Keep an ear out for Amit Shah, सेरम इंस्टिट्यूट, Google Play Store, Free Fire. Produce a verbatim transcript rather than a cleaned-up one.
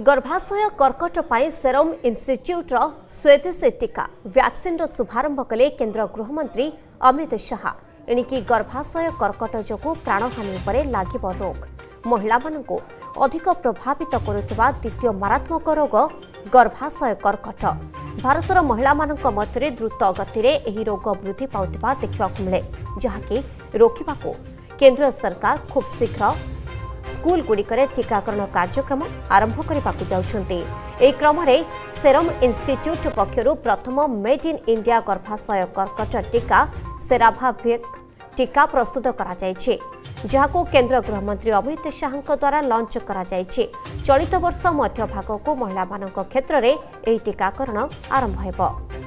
गर्भाशय कर्कट पर सेरम इंस्टिट्यूट स्वदेशी टीका वैक्सीन शुभारंभ कले केंद्र गृहमंत्री अमित शाह। एणिकी गर्भाशय कर्कट जो प्राणहानि पर लग रोग महिला अधिक प्रभावित करुवा द्वितीय मारात्मक रोग गर्भाशय कर्कट भारतर महिला मध्य द्रुत गति में यह रोग वृद्धि पाता देखा मिले, जहाँकि रोकने को केंद्र सरकार खूब शीघ्र स्कूल गुड़िकरे टीकाकरण कार्यक्रम आरंभ करने जाउछन्ते। एई क्रमरे सेरम इंस्टिट्यूट पक्षरु प्रथम मेड इन इंडिया गर्भाशय कर्कट टीका सेराभावेक टीका प्रस्तुत करा जायछे, जहाको केंद्र गृहमंत्री अमित शाह द्वारा लॉन्च करा जायछे। चलित वर्ष मध्य भाग को महिला क्षेत्र में यह टीकाकरण आरंभ होब।